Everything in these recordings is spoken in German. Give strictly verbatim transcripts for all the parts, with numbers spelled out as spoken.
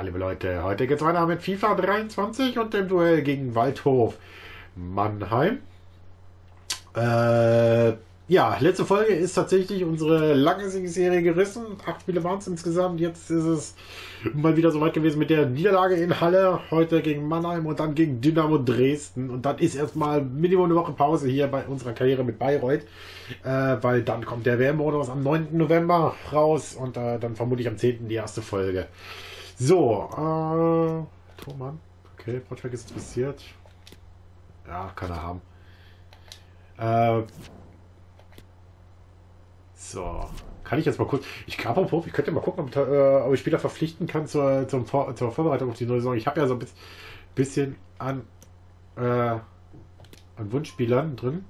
Ja, liebe Leute, heute geht es weiter mit FIFA dreiundzwanzig und dem Duell gegen Waldhof Mannheim. Äh, ja, letzte Folge ist tatsächlich unsere lange Siegesserie gerissen. Acht Spiele waren es insgesamt. Jetzt ist es mal wieder soweit gewesen mit der Niederlage in Halle. Heute gegen Mannheim und dann gegen Dynamo Dresden. Und dann ist erstmal Minimum eine Woche Pause hier bei unserer Karriere mit Bayreuth. Äh, weil dann kommt der W M-Modus am neunten November raus und äh, dann vermutlich am zehnten die erste Folge. So, äh, Thomann, okay, Portwerk ist interessiert. Ja, kann er haben. Äh, so, kann ich jetzt mal kurz, ich, apropos, ich könnte mal gucken, ob, äh, ob ich Spieler verpflichten kann zur, zum Vor zur Vorbereitung auf die neue Saison. Ich habe ja so ein bisschen an, äh, an Wunschspielern drin.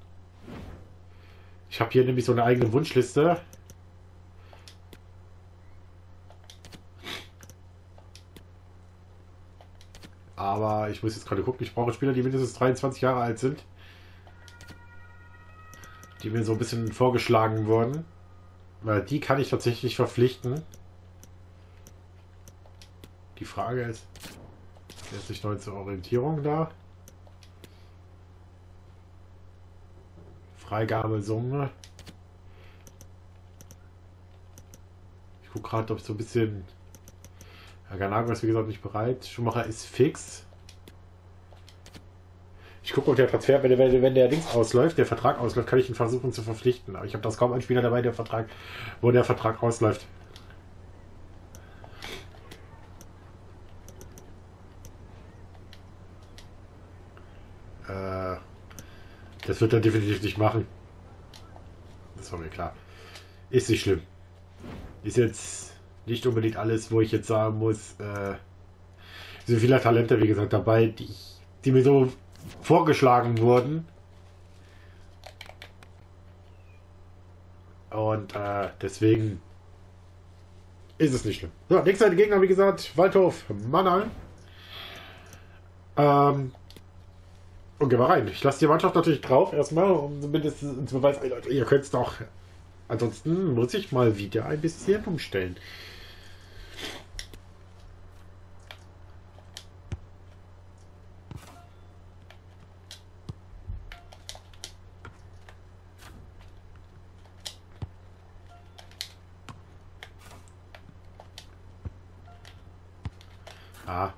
Ich habe hier nämlich so eine eigene Wunschliste. Aber ich muss jetzt gerade gucken, ich brauche Spieler, die mindestens dreiundzwanzig Jahre alt sind. Die mir so ein bisschen vorgeschlagen wurden. Weil die kann ich tatsächlich verpflichten. Die Frage ist, wer ist nicht neu zur Orientierung da? Freigabesumme. Ich gucke gerade, ob ich so ein bisschen... Ganago ist wie gesagt nicht bereit. Schumacher ist fix. Ich gucke, ob der Transfer, wenn der, wenn der Dings ausläuft, der Vertrag ausläuft, kann ich ihn versuchen zu verpflichten. Aber ich habe das kaum einen Spieler dabei, der Vertrag, wo der Vertrag ausläuft. Äh, das wird er definitiv nicht machen. Das war mir klar. Ist nicht schlimm. Ist jetzt nicht unbedingt alles, wo ich jetzt sagen muss, äh, sind viele Talente, wie gesagt, dabei, die, ich, die mir so vorgeschlagen wurden. Und äh, deswegen ist es nicht schlimm. So, nächster Gegner, wie gesagt, Waldhof Mannheim. Ähm, und gehen wir rein. Ich lasse die Mannschaft natürlich drauf, erstmal, um zumindest zu beweisen, Leute, ihr könnt es doch. Ansonsten muss ich mal wieder ein bisschen umstellen. Ah.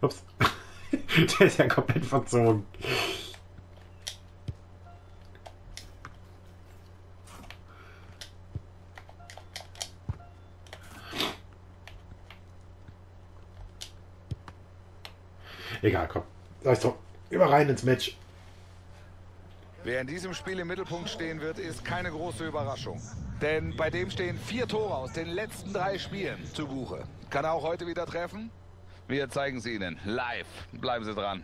Ups. Der ist ja komplett verzogen. Egal, komm. Lass doch immer rein ins Match. Wer in diesem Spiel im Mittelpunkt stehen wird, ist keine große Überraschung. Denn bei dem stehen vier Tore aus den letzten drei Spielen zu Buche. Kann er auch heute wieder treffen? Wir zeigen sie Ihnen live. Bleiben Sie dran.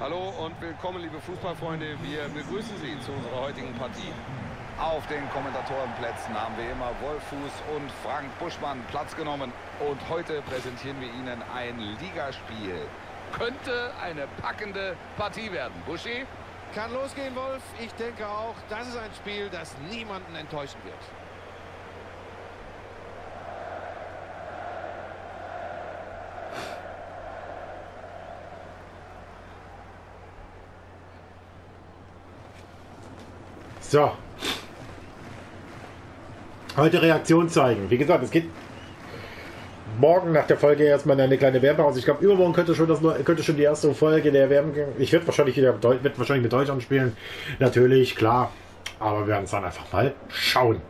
Hallo und willkommen, liebe Fußballfreunde. Wir begrüßen Sie zu unserer heutigen Partie. Auf den Kommentatorenplätzen haben wir immer Wolfuß und Frank Buschmann Platz genommen. Und heute präsentieren wir Ihnen ein Ligaspiel. Könnte eine packende Partie werden. Buschi? Kann losgehen, Wolf. Ich denke auch, das ist ein Spiel, das niemanden enttäuschen wird. So. Heute Reaktion zeigen. Wie gesagt, es geht morgen nach der Folge erstmal eine kleine Wärmepause. Ich glaube, übermorgen könnte schon, das, könnte schon die erste Folge der Wärme gehen. Ich werde wahrscheinlich wieder wird wahrscheinlich mit Deutschland spielen. Natürlich, klar. Aber wir werden es dann einfach mal schauen.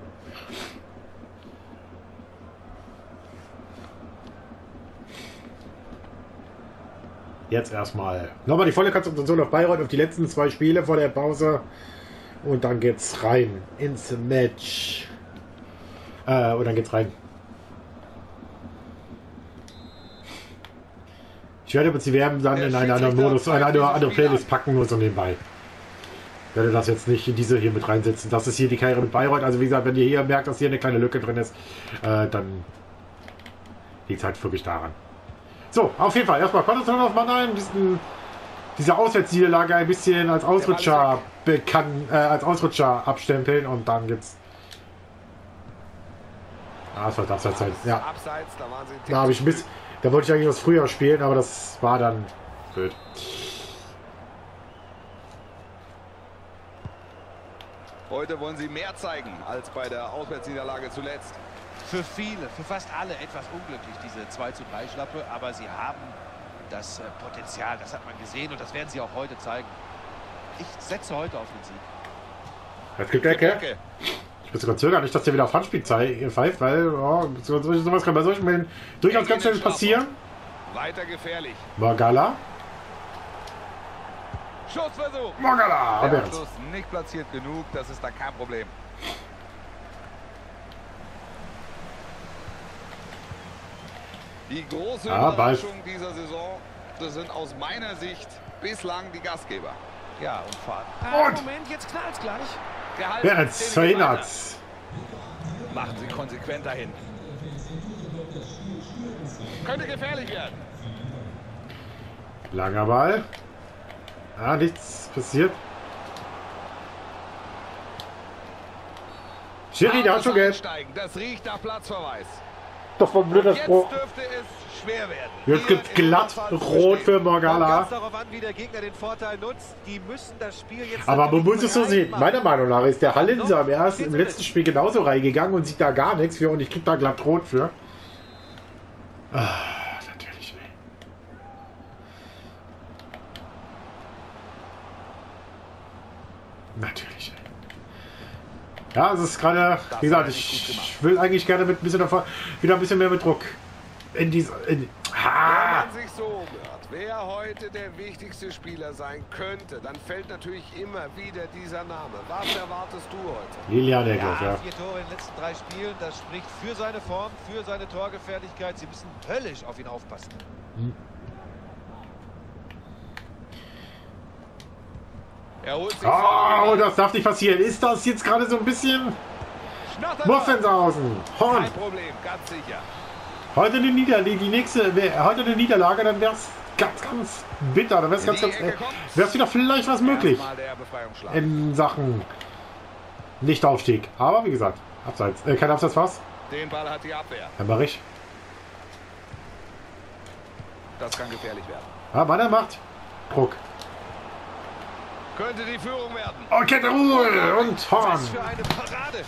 Jetzt erstmal nochmal die volle Konzentration auf Bayreuth, auf die letzten zwei Spiele vor der Pause. Und dann geht's rein ins Match. Äh, und dann geht's rein. Ich werde aber die Werben dann in einen anderen Modus, eine andere Playlist packen, nur so nebenbei. Ich werde das jetzt nicht in diese hier mit reinsetzen. Das ist hier die Karriere mit Bayreuth. Also wie gesagt, wenn ihr hier merkt, dass hier eine kleine Lücke drin ist, äh, dann liegt es halt wirklich daran. So, auf jeden Fall. Erstmal Konzentration auf Mannheim. Diesen, diese Auswärtsniederlage ein bisschen als Ausrutscher bekannt, äh, als Ausrutscher abstempeln und dann gibt's Ah, es war abseits. Halt. Ja. Abseits, da waren sie ein Da habe ich Mist. Da wollte ich eigentlich was früher spielen, aber das war dann blöd. Heute wollen sie mehr zeigen als bei der Auswärtsniederlage zuletzt. Für viele, für fast alle etwas unglücklich, diese zwei zu drei Schlappe, aber sie haben das Potenzial, das hat man gesehen und das werden sie auch heute zeigen. Ich setze heute auf den Sieg. Es gibt Ecke. Ich bin sogar zögerlich, dass der wieder auf Handspiel pfeift, weil oh, sowas kann bei solchen Männern durchaus ganz schnell passieren. Weiter gefährlich. Magala. Schussversuch. Magala. Der Schuss nicht platziert genug, das ist da kein Problem. Die große ah, Überraschung dieser Saison, das sind aus meiner Sicht bislang die Gastgeber. Ja, und vor allem... Und? Ah, Moment, jetzt knallt's gleich. Gehalten, ja, jetzt verhindert's. Macht sie konsequent dahin. Könnte gefährlich werden. Langer Ball. Ah, nichts passiert. Schiri, der hat schon Geld. Das riecht nach Platzverweis. Das war ein blödes Pro. Jetzt gibt es glatt rot für Morgala. Aber man muss es so sehen. Meiner Meinung nach ist der Hallenser im, ersten, im letzten Spiel genauso reingegangen und sieht da gar nichts für. Und ich kriege da glatt rot für. Ah, natürlich. Natürlich. Ja, es ist gerade, wie gesagt, ich will eigentlich gerne mit ein bisschen davor, wieder ein bisschen mehr mit Druck in dieser. In, ha! Wenn man sich so umhört, wer heute der wichtigste Spieler sein könnte, dann fällt natürlich immer wieder dieser Name. Was erwartest du heute? Lilian Eklow, ja, ja. Vier Tore in den letzten drei Spielen, das spricht für seine Form, für seine Torgefährlichkeit. Sie müssen höllisch auf ihn aufpassen. Hm. Oh, das darf nicht passieren. Ist das jetzt gerade so ein bisschen Muffenshausen? Horn. Kein Problem, ganz sicher. Heute eine Niederlage, die nächste, heute eine Niederlage, dann wäre es ganz, ganz bitter. Dann wäre es ganz, ganz, äh, wäre es wieder vielleicht was möglich in Sachen Nicht-Aufstieg. Aber wie gesagt, abseits, äh, kein Abseits was? Den Ball hat die Abwehr. Herr Barrich. Das kann gefährlich werden. Ah, Mann, er macht Druck. Könnte die Führung werden. Oh, Gator Ruhl und Horn. Was für eine Parade.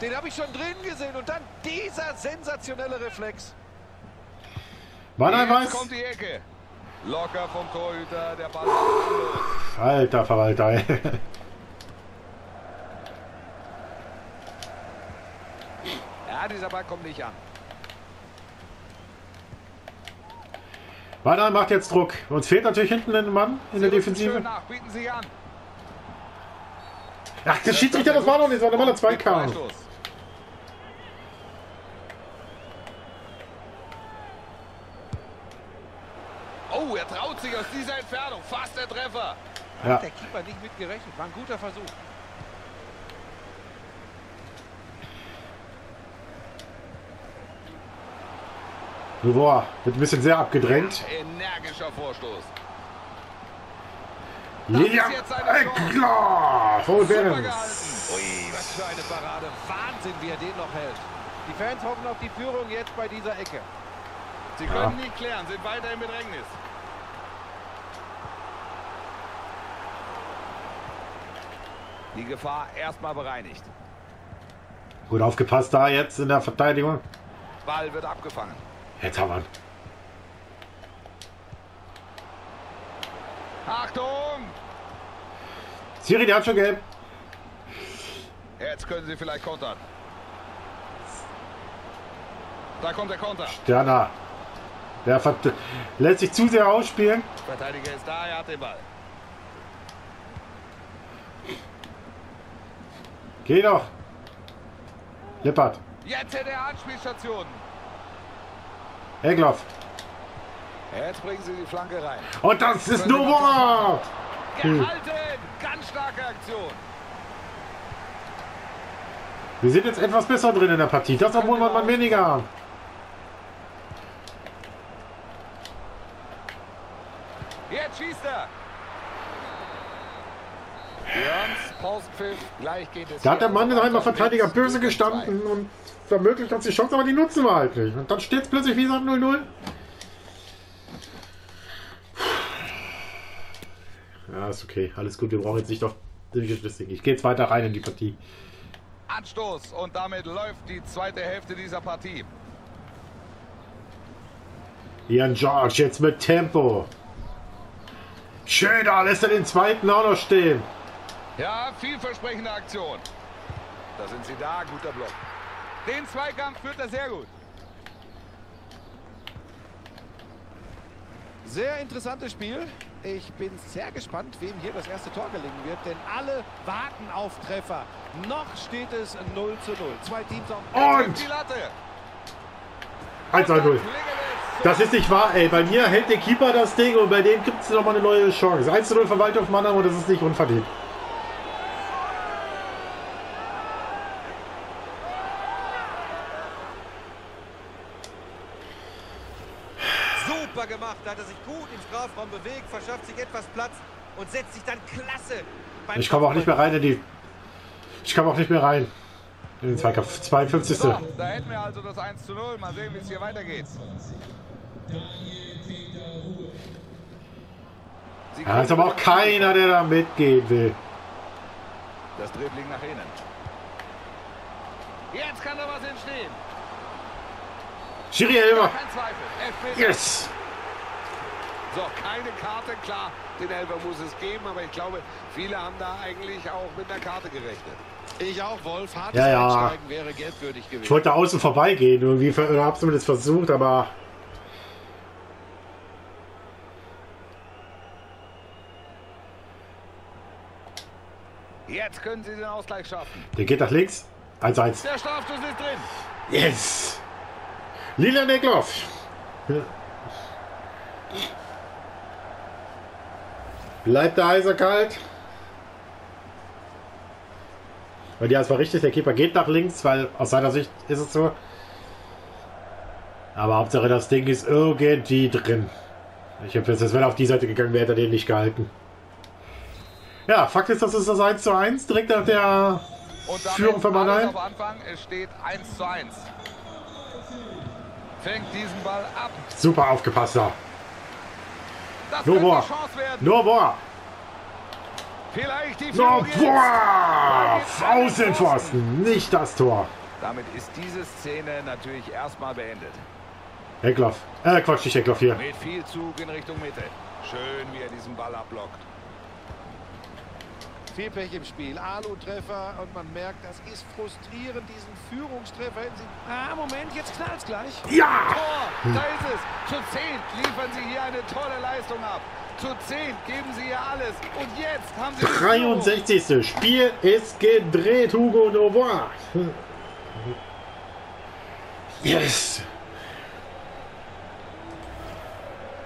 Den habe ich schon drin gesehen. Und dann dieser sensationelle Reflex. Mannheim weiß. Kommt die Ecke. Locker vom Torhüter. Der Ball. Alter Verwalter. Ja, dieser Ball kommt nicht an. Mannheim macht jetzt Druck. Uns fehlt natürlich hinten ein Mann in der Defensive. Bieten Sie an. Ach, der Schiedsrichter, das war noch nicht, das war noch mal zwei Karten. Oh, er traut sich aus dieser Entfernung. Fast der Treffer. Ja. Hat der Keeper nicht mitgerechnet. War ein guter Versuch. Novois wird ein bisschen sehr abgedrängt. Energischer Vorstoß. Lilian Eklow! Voll Berens! Ui, was für eine Parade! Wahnsinn, wie er den noch hält! Die Fans hoffen auf die Führung jetzt bei dieser Ecke. Sie ja. können nicht klären, sind weiter im Bedrängnis. Die Gefahr erstmal bereinigt. Gut aufgepasst da jetzt in der Verteidigung. Ball wird abgefangen. Jetzt haben wir ihn. Achtung! Siri, der hat schon gelb. Jetzt können sie vielleicht kontern. Da kommt der Konter. Sterner. Der lässt sich zu sehr ausspielen. Verteidiger ist da, er hat den Ball. Geh doch. Lippert. Jetzt in der Anspielstation. Eklow. Jetzt bringen sie die Flanke rein. Und das ist Novois! Gehalten! Ganz starke Aktion. Wir sind jetzt etwas besser drin in der Partie. Das obwohl man mal weniger. Jetzt schießt er. Da hat der Mann in einmal Verteidiger böse gestanden und vermöglicht uns die Chance, aber die nutzen wir halt nicht. Und dann steht es plötzlich wie gesagt null null. Ja, ist okay. Alles gut. Wir brauchen jetzt nicht auf Geschwistern. Ich gehe jetzt weiter rein in die Partie. Anstoß und damit läuft die zweite Hälfte dieser Partie. Ian George jetzt mit Tempo. Schöner lässt er den zweiten auch noch stehen. Ja, vielversprechende Aktion. Da sind sie da, guter Block. Den Zweikampf führt er sehr gut. Sehr interessantes Spiel. Ich bin sehr gespannt, wem hier das erste Tor gelingen wird, denn alle warten auf Treffer. Noch steht es null zu null. Zwei Teams auf und die Latte. eins zu null. Das ist nicht wahr, ey. Bei mir hält der Keeper das Ding und bei dem gibt es nochmal eine neue Chance. eins zu null für Waldhof Mannheim und das ist nicht unverdient. Super gemacht, da hat er sich gut im Strafraum bewegt, verschafft sich etwas Platz und setzt sich dann klasse. Ich komme auch nicht mehr rein in die... Ich komme auch nicht mehr rein. In den Zweikampf. zweiundfünfzig. So, da hätten wir also das eins zu null. Mal sehen, wie es hier weitergeht. Da ist aber auch keiner, der da mitgehen will. Das Dribbling nach innen. Jetzt kann da was entstehen. Schiri Elber. Yes. So, keine Karte, klar. Den Elber muss es geben, aber ich glaube, viele haben da eigentlich auch mit einer Karte gerechnet. Ich auch, Wolf. Hartes ja, ja. Einsteigen wäre geldwürdig gewesen. Ich wollte da außen vorbeigehen, irgendwie hab's mir das versucht, aber... Jetzt können sie den Ausgleich schaffen. Der geht nach links. eins zu eins. Der Strafstoß ist drin. Yes! Lilian Eklow. Bleibt der eiserkalt. Und ja, es war richtig, der Keeper geht nach links, weil aus seiner Sicht ist es so. Aber Hauptsache das Ding ist irgendwie drin. Ich habe jetzt, wenn er auf die Seite gegangen wäre, hätte er den nicht gehalten. Ja, Fakt ist, das ist das eins zu eins, direkt nach der Führung von Mannheim. Es steht eins zu eins. Fängt diesen Ball ab. Super aufgepasst da. Novois. Novois. Vielleicht die Novois! Außenpfosten, nicht das Tor. Damit ist diese Szene natürlich erstmal beendet. Eklow. Äh, Quatsch, nicht Eklow hier. Mit viel Zug in Richtung Mitte. Schön, wie er diesen Ball abblockt. Viel Pech im Spiel. Alu-Treffer und man merkt, das ist frustrierend, diesen Führungstreffer. Ah, Moment, jetzt knallt's gleich. Ja! Tor, da ist es. Zu zehn liefern sie hier eine tolle Leistung ab. Zu zehn geben sie ihr alles. Und jetzt haben sie... dreiundsechzigste Spiel ist gedreht, Hugo Novois. Yes!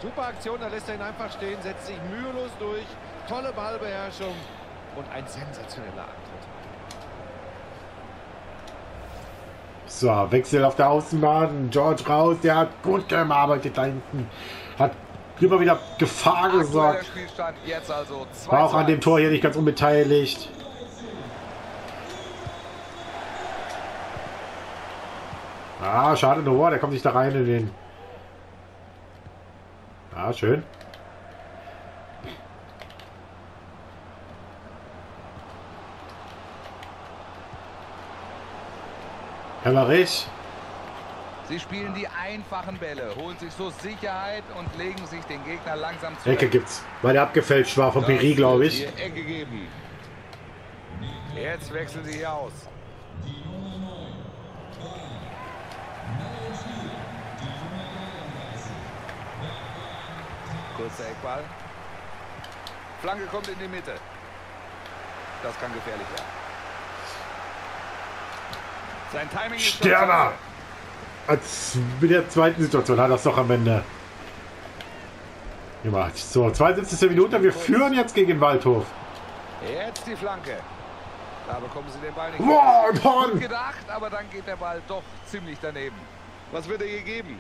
Super Aktion, da lässt er ihn einfach stehen, setzt sich mühelos durch. Tolle Ballbeherrschung. Und ein sensationeller Antritt. So, Wechsel auf der Außenbahn. George raus, der hat gut gearbeitet da hinten. Hat immer wieder Gefahr gesorgt. Also war auch an dem Tor hier nicht ganz unbeteiligt. Ah, schade, Novois, der kommt nicht da rein in den... Ah, schön. Helmerich. Sie spielen die einfachen Bälle, holen sich so Sicherheit und legen sich den Gegner langsam zu. Ecke gibt's, weil der abgefälscht war von Piri, glaube ich. Ecke geben. Jetzt wechseln sie hier aus. Kurzer Eckball. Flanke kommt in die Mitte. Das kann gefährlich werden. Sein Timing ist Sterner! Als mit der zweiten Situation hat er es doch am Ende gemacht. So, zweiundsiebzigste Minute, wir führen jetzt gegen Waldhof. Jetzt die Flanke. Da bekommen sie den Ball nicht. Wow, gut gedacht, aber dann geht der Ball doch ziemlich daneben. Was wird er hier geben?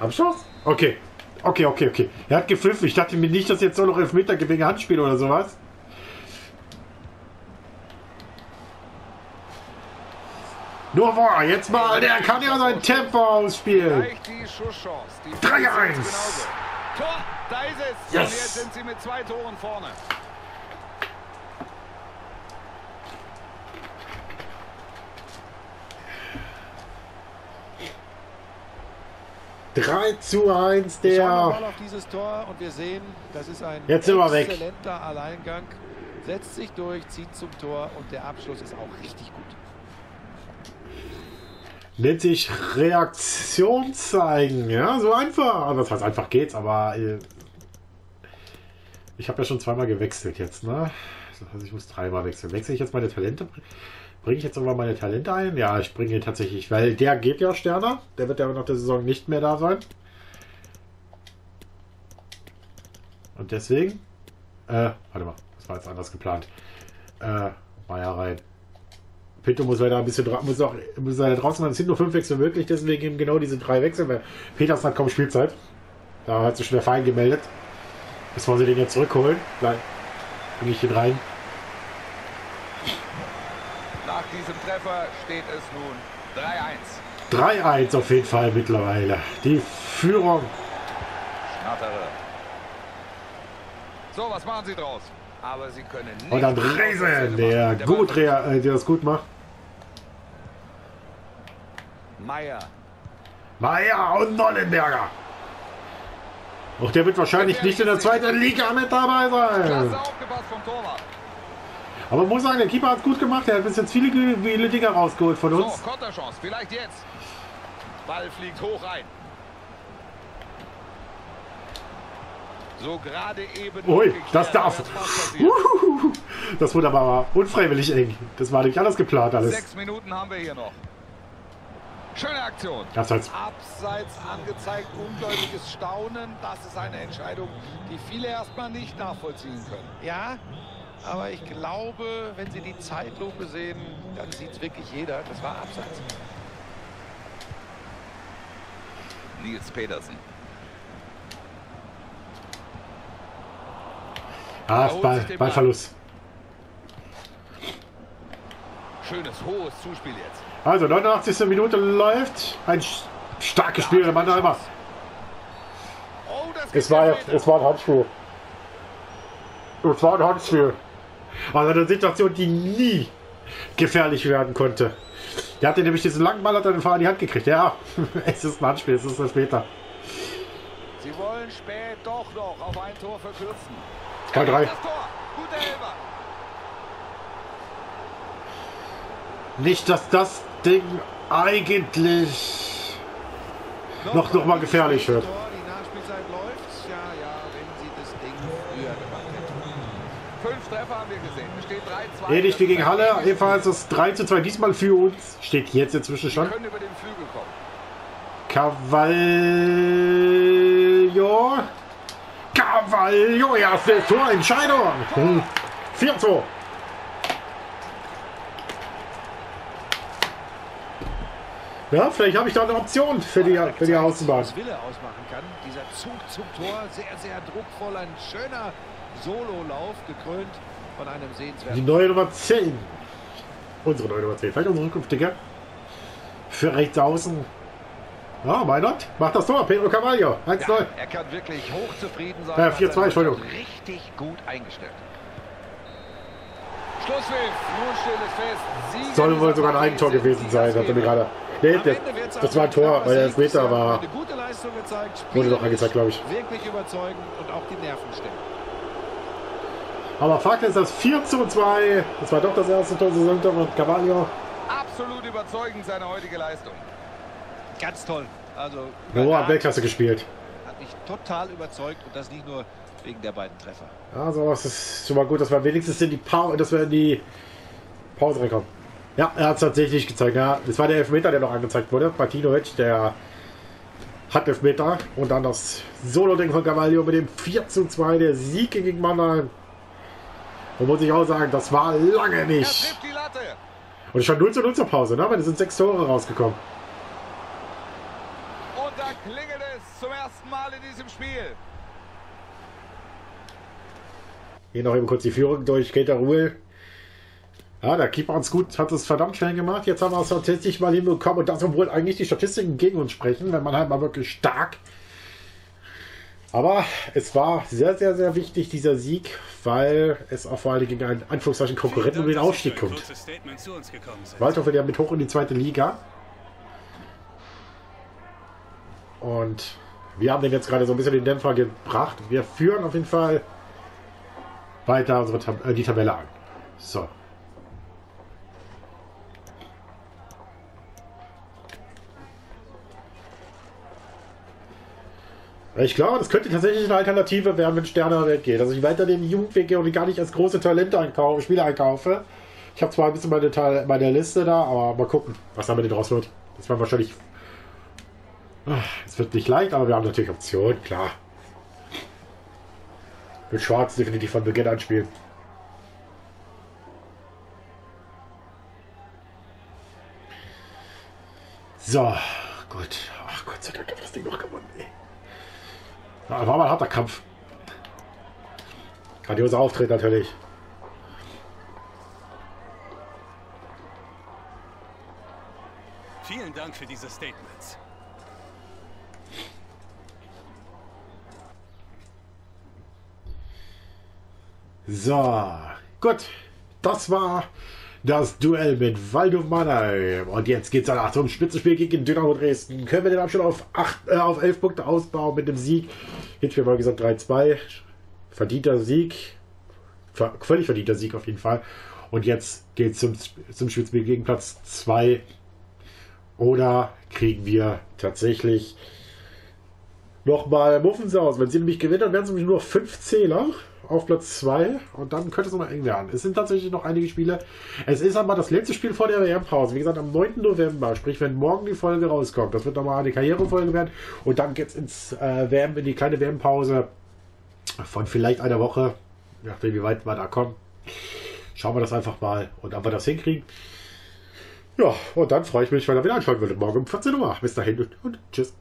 Abschuss? Okay. Okay, okay, okay. Er hat gepfiffen. Ich dachte mir nicht, dass jetzt so noch Elfmeter gegen Handspiel oder sowas. Novois, jetzt mal, der kann ja sein Tempo ausspielen. drei eins. Yes. Und jetzt sind sie mit zwei Toren vorne. drei zu eins, der. Wir schauen mal auf dieses Tor und wir sehen, das ist ein jetzt exzellenter Alleingang. Setzt sich durch, zieht zum Tor und der Abschluss ist auch richtig gut. Nennt sich Reaktion zeigen. Ja, so einfach. Also das heißt, einfach geht's, aber ich habe ja schon zweimal gewechselt jetzt, ne? Das heißt, ich muss dreimal wechseln. Wechsle ich jetzt meine Talente? Bringe ich jetzt aber meine Talente ein? Ja, ich bringe ihn tatsächlich, weil der geht ja, Sterner. Der wird ja nach der Saison nicht mehr da sein. Und deswegen, äh, warte mal, das war jetzt anders geplant. Äh, Meier rein. Pinto muss leider ein bisschen muss auch, muss leider draußen sein. Es sind nur fünf Wechsel möglich, deswegen eben genau diese drei Wechsel, weil Petersen hat kaum Spielzeit. Da hat sich schon der Verein gemeldet. Jetzt wollen sie den jetzt zurückholen. Nein, bringe ich ihn rein. Nach diesem Treffer steht es nun drei eins. drei eins auf jeden Fall mittlerweile. Die Führung. Schnattere. So, was machen sie draus? Aber sie können nicht. Und dann Dresden, der, der gut, der, der das gut macht. Meier. Meier und Nonnenberger. Auch der wird wahrscheinlich der nicht in der zweiten Liga mit dabei sein. Klasse aufgepasst vom Torwart. Aber muss sagen, der Keeper hat gut gemacht. Er hat bis jetzt viele, viele Dinger rausgeholt von uns. So, Konterchance, vielleicht jetzt. Ball fliegt hoch rein. So gerade eben. Ui, das darf. Das, das wurde aber unfreiwillig eng. Das war nicht alles geplant alles. Sechs Minuten haben wir hier noch. Schöne Aktion. Abseits. Abseits angezeigt, undeutliches Staunen. Das ist eine Entscheidung, die viele erstmal nicht nachvollziehen können. Ja? Aber ich glaube, wenn Sie die Zeitlupe sehen, dann sieht es wirklich jeder. Das war Abseits. Nils Petersen. Ah, Ball, Ballverlust. Schönes, hohes Zuspiel jetzt. Also, neunundachtzigste Minute läuft. Ein starkes Spiel der Mannheimer. Oh, das es, war, es war ein Handspiel. Es war ein Handspiel. Also eine Situation, die nie gefährlich werden konnte. Der hatte nämlich diesen langen Ball, hat er den Fahrer in die Hand gekriegt. Ja, es ist ein Handspiel, es ist ein Später. Sie wollen spät doch noch auf ein Tor verkürzen. Kein drei. Nicht, dass das Ding eigentlich noch, noch, noch mal gefährlich wird. Treffer haben wir gesehen. Steht drei zu zwei. Ähnlich wie gegen Halle, ebenfalls das drei zu zwei diesmal für uns. Steht jetzt der Zwischenstand. Cavallo. Cavallo, erste Torentscheidung. Hm. vier zu zwei. Ja, vielleicht habe ich da eine Option für die, für die Außenbahn. Wille ausmachen kann. Dieser Zug zum Tor, sehr, sehr druckvoll, ein schöner Sololauf, gekrönt von einem sehenswerten. Die neue Nummer zehn. Unsere neue Nummer zehn. Vielleicht unsere Rückkünftige. Für rechts außen. Ja, mein Gott. Macht das Tor. Pedro Cavallo. eins zu null. Ja, er kann wirklich hochzufrieden sein. Ja, vier zu zwei, Entschuldigung. Richtig gut eingestellt. Schlusspfiff. Nun steht es fest. Soll wohl sogar ein Eigentor gewesen sein, hat er mir gerade. Nee, das, das war ein Tor, weil der Elfmeter war. Wurde doch angezeigt, glaube ich. Wirklich überzeugend und auch die Nerven stimmen. Aber Fakt ist, das vier zu zwei, das war doch das erste Tor Saison von Cavallo. Absolut überzeugend seine heutige Leistung. Ganz toll. Also Novois hat Weltklasse gespielt. Hat mich total überzeugt und das nicht nur wegen der beiden Treffer. Also es ist schon mal gut, dass wir wenigstens in die, pa dass wir in die Pause reinkommen. Ja, er hat es tatsächlich gezeigt. Ja, das war der Elfmeter, der noch angezeigt wurde. Bartinovic, der hat Elfmeter. Und dann das Solo-Ding von Cavallo mit dem vier zu zwei, der Sieg gegen Mannheim. Und muss ich auch sagen, das war lange nicht. Und schon null zu null zur Pause, ne? Weil es sind sechs Tore rausgekommen. Und da klingelt es zum ersten Mal in diesem Spiel. Hier noch eben kurz die Führung durch Gator Ruhl. Ja, der Keeper uns gut, hat es verdammt schnell gemacht. Jetzt haben wir es tatsächlich mal hinbekommen und das, obwohl eigentlich die Statistiken gegen uns sprechen, wenn man halt mal wirklich stark. Aber es war sehr, sehr, sehr wichtig, dieser Sieg, weil es auch vor allem gegen einen Anführungszeichen Konkurrenten um den Aufstieg kommt. Waldhof wird ja mit hoch in die zweite Liga. Und wir haben den jetzt gerade so ein bisschen den Dämpfer gebracht. Wir führen auf jeden Fall weiter unsere Tab äh, die Tabelle an. So. Ich glaube, das könnte tatsächlich eine Alternative werden, wenn Sterner weggeht. Also ich weiter den Jugendweg gehe und gar nicht als große Talente einkaufe, Spieler einkaufe. Ich habe zwar ein bisschen meine, Teil, meine Liste da, aber mal gucken, was damit draus wird. Das war wahrscheinlich... Es wird nicht leicht, aber wir haben natürlich Optionen, klar. Mit Schwarz definitiv von Beginn an spielen. So, gut. Ach Gott sei Dank hat das Ding noch gewonnen, ey. Ja, war mal ein harter Kampf. Grandioser Auftritt natürlich. Vielen Dank für diese Statements. So, gut. Das war das Duell mit Waldhof Mannheim. Und jetzt geht es danach zum Spitzenspiel gegen Dynamo Dresden. Können wir den Abstand auf, acht, äh, auf elf Punkte ausbauen mit dem Sieg? Hinspiel war gesagt drei zwei. Verdienter Sieg. Ver völlig verdienter Sieg auf jeden Fall. Und jetzt geht es zum, zum Spitzenspiel gegen Platz zwei. Oder kriegen wir tatsächlich nochmal Muffensaus? Wenn sie nämlich gewinnen, dann werden es nämlich nur fünf Zähler auf Platz zwei und dann könnte es noch eng werden. Es sind tatsächlich noch einige Spiele. Es ist aber das letzte Spiel vor der W M-Pause. Wie gesagt, am neunten November, sprich, wenn morgen die Folge rauskommt. Das wird nochmal eine Karrierefolge werden und dann geht es ins äh, W M, in die kleine W M-Pause von vielleicht einer Woche. Je nachdem, wie weit wir da kommen. Schauen wir das einfach mal und ob wir das hinkriegen. Ja, und dann freue ich mich, wenn ihr wieder einschalten würdet. Morgen um vierzehn Uhr. Bis dahin und, und tschüss.